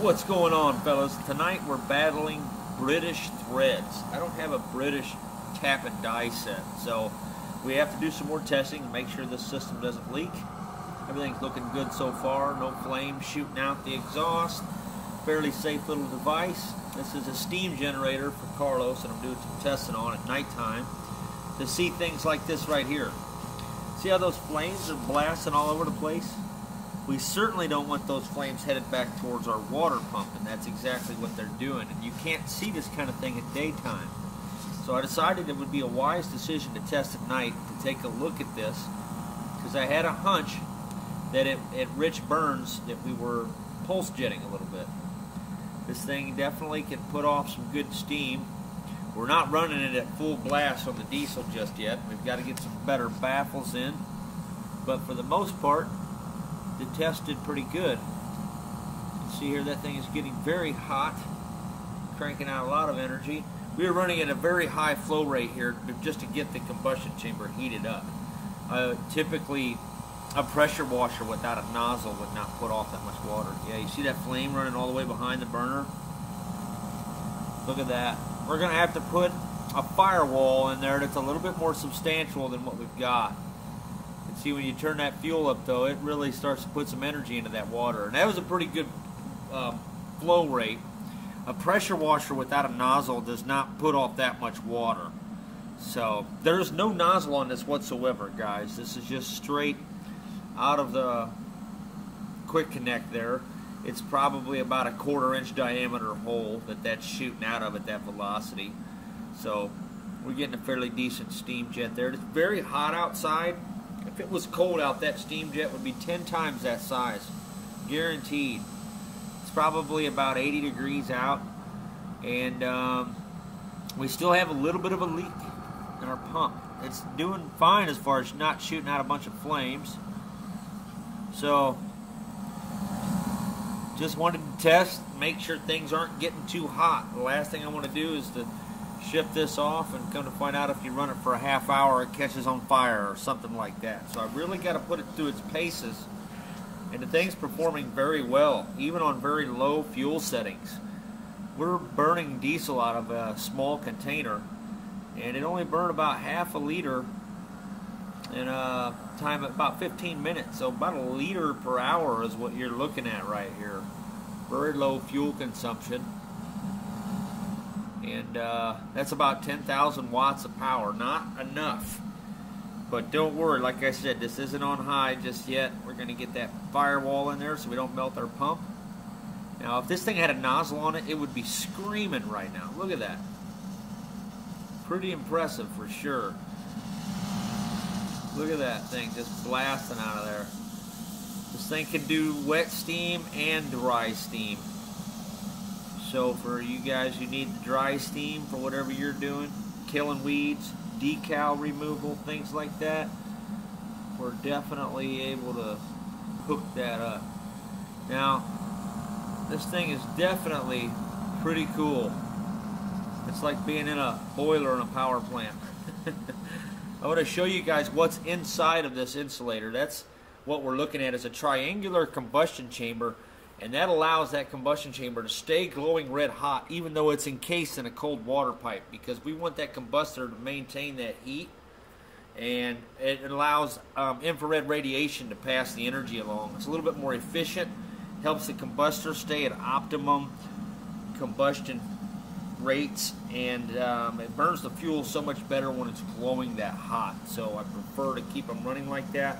What's going on, fellas? Tonight we're battling British threads. I don't have a British tap and die set, so we have to do some more testing and make sure this system doesn't leak. Everything's looking good so far. No flame shooting out the exhaust. Fairly safe little device. This is a steam generator for Carlos, and I'm doing some testing on at nighttime to see things like this right here. See how those flames are blasting all over the place? We certainly don't want those flames headed back towards our water pump, and that's exactly what they're doing. And you can't see this kind of thing at daytime. So I decided it would be a wise decision to test at night, to take a look at this, because I had a hunch that it Rich Burns that we were pulse jetting a little bit. This thing definitely can put off some good steam. We're not running it at full blast on the diesel just yet. We've got to get some better baffles in. But for the most part, it tested pretty good. See here, that thing is getting very hot, cranking out a lot of energy. We are running at a very high flow rate here just to get the combustion chamber heated up. Typically, a pressure washer without a nozzle would not put off that much water. Yeah, you see that flame running all the way behind the burner? Look at that. We're going to have to put a firewall in there that's a little bit more substantial than what we've got. See, when you turn that fuel up, though, it really starts to put some energy into that water. And that was a pretty good flow rate. A pressure washer without a nozzle does not put off that much water. So there's no nozzle on this whatsoever, guys. This is just straight out of the quick connect there. It's probably about a quarter-inch diameter hole that's shooting out of at that velocity. So we're getting a fairly decent steam jet there. It's very hot outside. If it was cold out, that steam jet would be 10 times that size, guaranteed. It's probably about 80 degrees out, and we still have a little bit of a leak in our pump. It's doing fine as far as not shooting out a bunch of flames. So just wanted to test, make sure things aren't getting too hot. The last thing I want to do is to ship this off and come to find out if you run it for a half hour it catches on fire or something like that. So I really got to put it through its paces, and the thing's performing very well even on very low fuel settings. We're burning diesel out of a small container, and it only burned about half a liter in a time of about 15 minutes. So about a liter per hour is what you're looking at right here. Very low fuel consumption. And that's about 10,000 watts of power. Not enough. But don't worry, like I said, this isn't on high just yet. We're going to get that firewall in there so we don't melt our pump. Now, if this thing had a nozzle on it, it would be screaming right now. Look at that. Pretty impressive for sure. Look at that thing just blasting out of there. This thing can do wet steam and dry steam. So for you guys who need the dry steam for whatever you're doing, killing weeds, decal removal, things like that, we're definitely able to hook that up. Now, this thing is definitely pretty cool. It's like being in a boiler in a power plant. I want to show you guys what's inside of this insulator. That's what we're looking at, is a triangular combustion chamber. And that allows that combustion chamber to stay glowing red hot even though it's encased in a cold water pipe, because we want that combustor to maintain that heat, and it allows infrared radiation to pass the energy along. It's a little bit more efficient, helps the combustor stay at optimum combustion rates, and it burns the fuel so much better when it's glowing that hot. So I prefer to keep them running like that,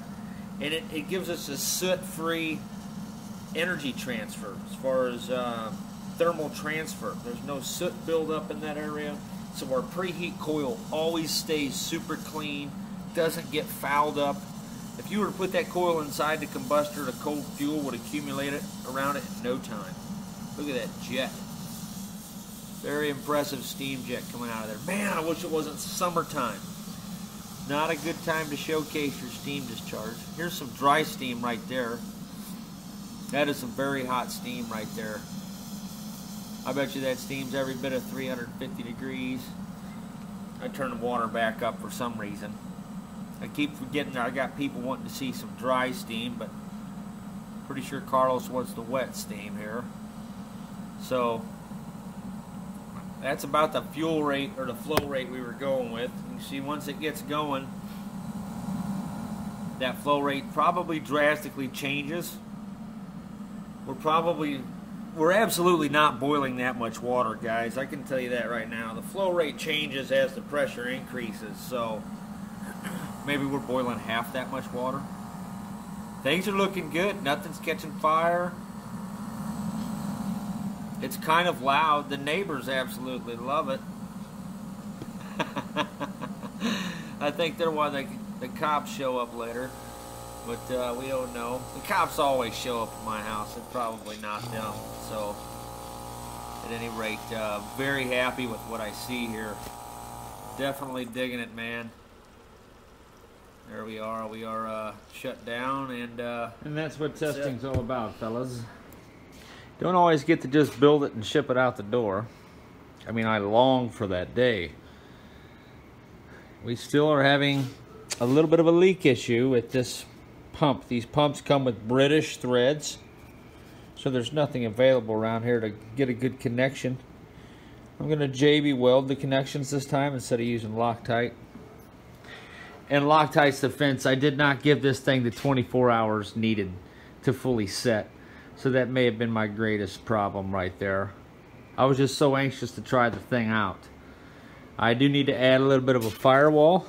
and it gives us a soot-free energy transfer as far as thermal transfer. There's no soot buildup in that area, so our preheat coil always stays super clean, doesn't get fouled up. If you were to put that coil inside the combustor, the cold fuel would accumulate it around it in no time. Look at that jet. Very impressive steam jet coming out of there. Man, I wish it wasn't summertime. Not a good time to showcase your steam discharge. Here's some dry steam right there. That is some very hot steam right there. I bet you that steam's every bit of 350 degrees. I turn the water back up for some reason. I keep forgetting that I got people wanting to see some dry steam, but pretty sure Carlos wants the wet steam here. So that's about the fuel rate or the flow rate we were going with. You see, once it gets going, that flow rate probably drastically changes. We're absolutely not boiling that much water, guys. I can tell you that right now. The flow rate changes as the pressure increases, so maybe we're boiling half that much water. Things are looking good. Nothing's catching fire. It's kind of loud. The neighbors absolutely love it. I think they're why the cops show up later. But we don't know. The cops always show up at my house. It's probably not them. So, at any rate, very happy with what I see here. Definitely digging it, man. There we are. We are shut down, and that's what testing's all about, fellas. Don't always get to just build it and ship it out the door. I mean, I long for that day. We still are having a little bit of a leak issue with this pump. These pumps come with British threads, so there's nothing available around here to get a good connection. I'm gonna JB weld the connections this time instead of using Loctite. And Loctite's defense, I did not give this thing the 24 hours needed to fully set. So that may have been my greatest problem right there. I was just so anxious to try the thing out. I do need to add a little bit of a firewall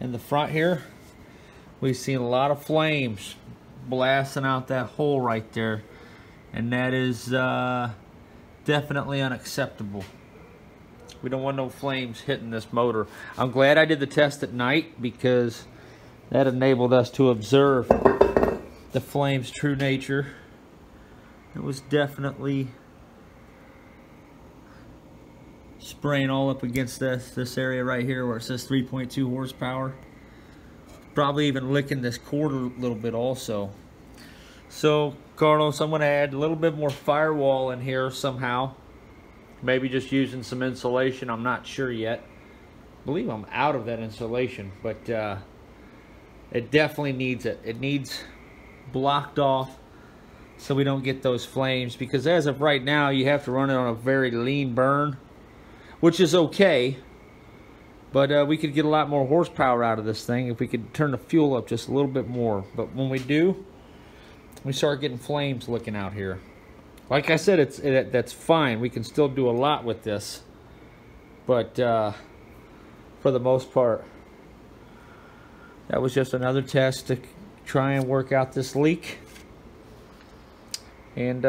in the front here. We've seen a lot of flames blasting out that hole right there. And that is definitely unacceptable. We don't want no flames hitting this motor. I'm glad I did the test at night because that enabled us to observe the flame's true nature. It was definitely spraying all up against this area right here where it says 3.2 horsepower. Probably even licking this quarter a little bit also. So, Carlos, I'm going to add a little bit more firewall in here somehow. Maybe just using some insulation. I'm not sure yet. I believe I'm out of that insulation, but it definitely needs it. It needs blocked off so we don't get those flames, because as of right now you have to run it on a very lean burn, which is okay, but we could get a lot more horsepower out of this thing if we could turn the fuel up just a little bit more. But when we do, we start getting flames looking out here. Like I said, that's fine. We can still do a lot with this, but for the most part, that was just another test to try and work out this leak and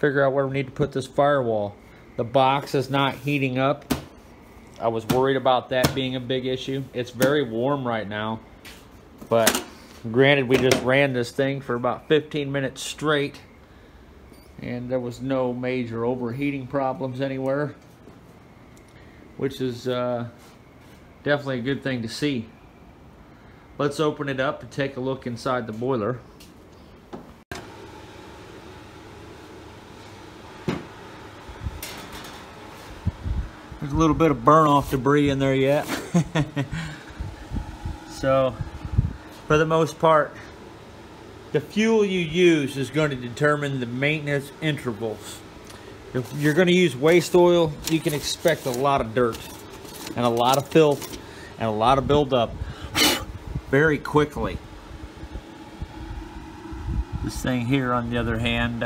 figure out where we need to put this firewall. The box is not heating up. I was worried about that being a big issue. It's very warm right now, but granted, we just ran this thing for about 15 minutes straight and there was no major overheating problems anywhere, which is definitely a good thing to see. Let's open it up and take a look inside the boiler. There's a little bit of burn-off debris in there yet. So, for the most part, the fuel you use is going to determine the maintenance intervals. If you're going to use waste oil, you can expect a lot of dirt and a lot of filth and a lot of buildup very quickly. This thing here, on the other hand,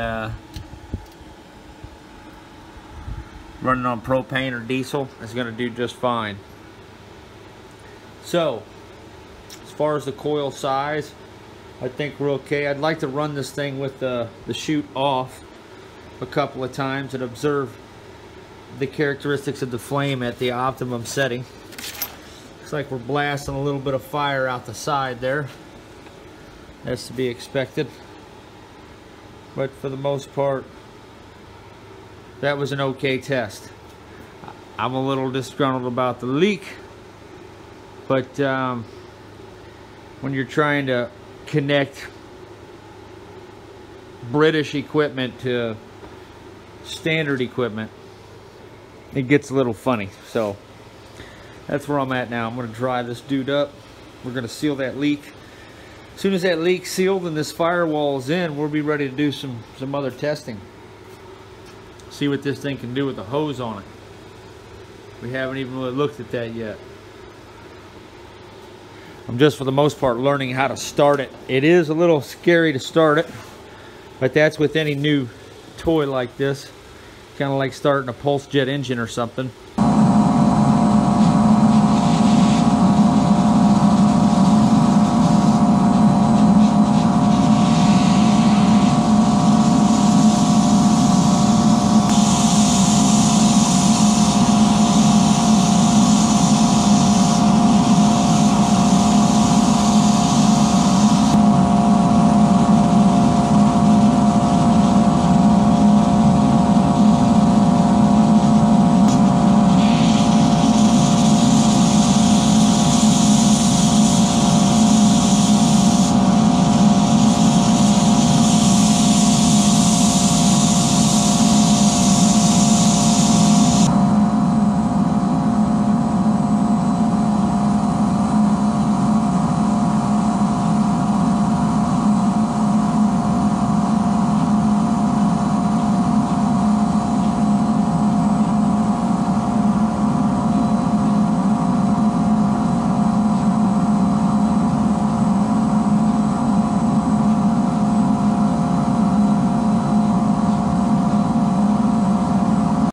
running on propane or diesel, is going to do just fine. So, as far as the coil size, I think we're okay. I'd like to run this thing with the chute off a couple of times and observe the characteristics of the flame at the optimum setting. Looks like we're blasting a little bit of fire out the side there. That's to be expected. But for the most part, that was an okay test. I'm a little disgruntled about the leak, but when you're trying to connect British equipment to standard equipment, it gets a little funny. So that's where I'm at now. I'm going to dry this dude up. We're going to seal that leak, As soon as that leak's sealed and this firewall is in, we'll be ready to do some other testing. See what this thing can do with the hose on it. We haven't even really looked at that yet. I'm just, for the most part, learning how to start it. It is a little scary to start it, but that's with any new toy like this. Kind of like starting a pulse jet engine or something.